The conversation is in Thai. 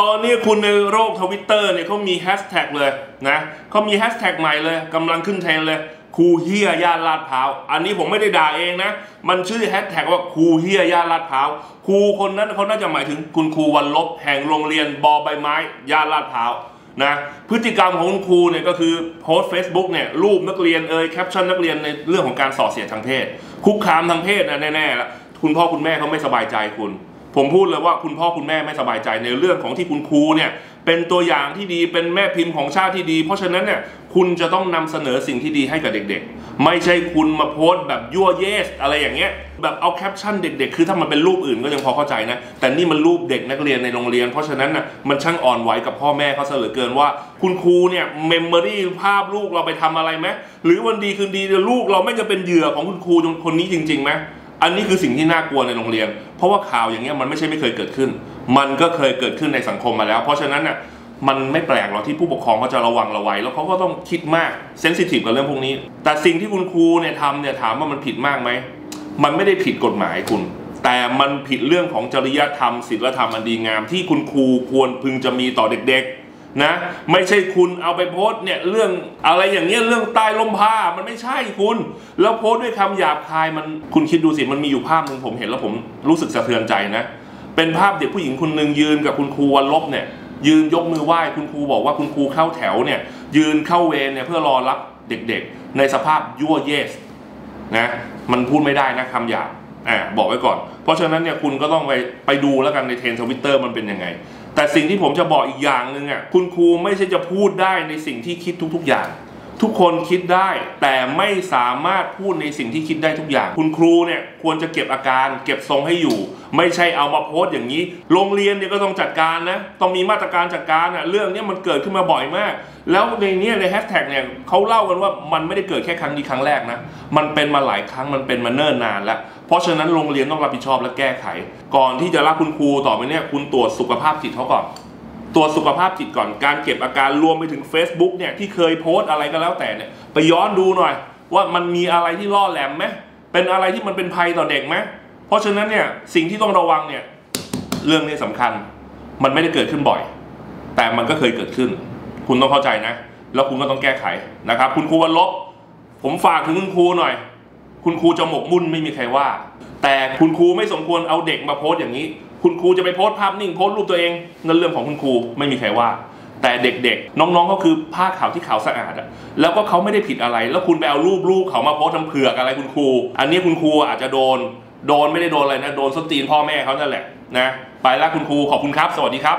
ตอนนี้คุณในโลกทวิตเตอร์เนี่ยเขามีแฮชแท็กเลยนะเขามีแฮชแท็กใหม่เลยกำลังขึ้นเทรนเลยครูเฮียย่านลาดพร้าวอันนี้ผมไม่ได้ด่าเองนะมันชื่อแฮชแท็กว่าครูเฮียย่านลาดพร้าวครูคนนั้นเขาน่าจะหมายถึงคุณครูวันลบแห่งโรงเรียนบอใบไม้ย่านลาดพร้าวนะพฤติกรรมของคุณครูเนี่ยก็คือโพสต์เฟซบุ๊กเนี่ยรูปนักเรียนแคปชั่นนักเรียนในเรื่องของการส่อเสียดทางเพศคุกคามทางเพศนะแน่ๆละคุณพ่อคุณแม่เขาไม่สบายใจคุณผมพูดเลยว่าคุณพ่อคุณแม่ไม่สบายใจในเรื่องของที่คุณครูเนี่ยเป็นตัวอย่างที่ดีเป็นแม่พิมพ์ของชาติที่ดีเพราะฉะนั้นเนี่ยคุณจะต้องนำเสนอสิ่งที่ดีให้กับเด็กๆไม่ใช่คุณมาโพสต์แบบยั่วเยสอะไรอย่างเงี้ยแบบเอาแคปชั่นเด็กๆคือถ้ามันเป็นรูปอื่นก็ยังพอเข้าใจนะแต่นี่มันรูปเด็กนักเรียนในโรงเรียนเพราะฉะนั้นน่ะมันช่างอ่อนไหวกับพ่อแม่เขาเหลือเกินว่าคุณครูเนี่ยเมมโมรี่ภาพลูกเราไปทำอะไรไหมหรือวันดีคืนดีลูกเราไม่จะเป็นเหยื่อของคุณครูคนนี้จริงๆไหมอันนี้คือสิ่งที่น่ากลัวในโรงเรียนเพราะว่าข่าวอย่างเงี้ยมันไม่ใช่ไม่เคยเกิดขึ้นมันก็เคยเกิดขึ้นในสังคมมาแล้วเพราะฉะนั้นน่ะมันไม่แปลกหรอกที่ผู้ปกครองเขาจะระวังระวัยแล้วเขาก็ต้องคิดมากเซนซิทีฟกับเรื่องพวกนี้แต่สิ่งที่คุณครูเนี่ยทำเนี่ยถามว่ามันผิดมากไหมมันไม่ได้ผิดกฎหมายคุณแต่มันผิดเรื่องของจริยธรรมศีลธรรมอันดีงามที่คุณครูควรพึงจะมีต่อเด็กๆนะไม่ใช่คุณเอาไปโพสเนี่ยเรื่องอะไรอย่างเงี้ยเรื่องใต้ร่มผ้ามันไม่ใช่คุณแล้วโพสด้วยคำหยาบคายมันคุณคิดดูสิมันมีอยู่ภาพหนึ่งผมเห็นแล้วผมรู้สึกสะเทือนใจนะเป็นภาพเด็กผู้หญิงคนหนึ่งยืนกับคุณครูวันลบเนี่ยยืนยกมือไหว้คุณครูบอกว่าคุณครูเข้าแถวเนี่ยยืนเข้าเวรเนี่ยเพื่อรอรับเด็กๆในสภาพยั่วเยสนะมันพูดไม่ได้นะคำหยาบบอกไว้ก่อนเพราะฉะนั้นเนี่ยคุณก็ต้องไปดูแล้วกันในเทรนด์ทวิตเตอร์มันเป็นยังไงแต่สิ่งที่ผมจะบอกอีกอย่างหนึ่งคุณครูไม่ใช่จะพูดได้ในสิ่งที่คิดทุกๆอย่างทุกคนคิดได้แต่ไม่สามารถพูดในสิ่งที่คิดได้ทุกอย่างคุณครูเนี่ยควรจะเก็บอาการเก็บทรงให้อยู่ไม่ใช่เอามาโพสต์อย่างนี้โรงเรียนเนี่ยก็ต้องจัดการนะต้องมีมาตรการจัดการเรื่องนี้มันเกิดขึ้นมาบ่อยมากแล้วในนี้ในแฮชแท็กเนี่ยเขาเล่ากันว่ามันไม่ได้เกิดแค่ครั้งนี้ครั้งแรกนะมันเป็นมาหลายครั้งมันเป็นมาเนิ่นนานแล้วเพราะฉะนั้นโรงเรียนต้องรับผิดชอบและแก้ไขก่อนที่จะรับคุณครูต่อไปเนี่ยคุณตรวจสุขภาพจิตเขาก่อนตัวสุขภาพจิตก่อนการเก็บอาการรวมไปถึง Facebook เนี่ยที่เคยโพสต์อะไรก็แล้วแต่เนี่ยไปย้อนดูหน่อยว่ามันมีอะไรที่ล่อแหลมไหมเป็นอะไรที่มันเป็นภัยต่อเด็กไหมเพราะฉะนั้นเนี่ยสิ่งที่ต้องระวังเนี่ยเรื่องนี้สำคัญมันไม่ได้เกิดขึ้นบ่อยแต่มันก็เคยเกิดขึ้นคุณต้องเข้าใจนะแล้วคุณก็ต้องแก้ไขนะครับคุณครูวันลบผมฝากถึงคุณครูหน่อยคุณครูจะหมกมุ่นไม่มีใครว่าแต่คุณครูไม่สมควรเอาเด็กมาโพสต์อย่างนี้คุณครูจะไปโพสภาพนิ่งโพสรูปตัวเองนั่นเรื่องของคุณครูไม่มีใครว่าแต่เด็กๆน้องๆเขาคือผ้าขาวที่ขาวสะอาดแล้วก็เขาไม่ได้ผิดอะไรแล้วคุณไปเอารูปลูกเขามาโพสทำเผือกอะไรคุณครูอันนี้คุณครูอาจจะโดนไม่ได้โดนอะไรนะโดนส้นตีนพ่อแม่เขานั่นแหละนะไปละคุณครูขอบคุณครับสวัสดีครับ